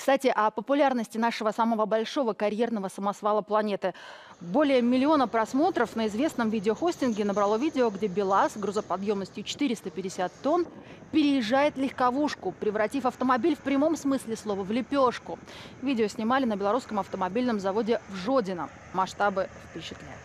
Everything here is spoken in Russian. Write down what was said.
Кстати, о популярности нашего самого большого карьерного самосвала планеты. Более миллиона просмотров на известном видеохостинге набрало видео, где БелАЗ грузоподъемностью 450 тонн переезжает легковушку, превратив автомобиль в прямом смысле слова в лепешку. Видео снимали на белорусском автомобильном заводе в Жодино. Масштабы впечатляют.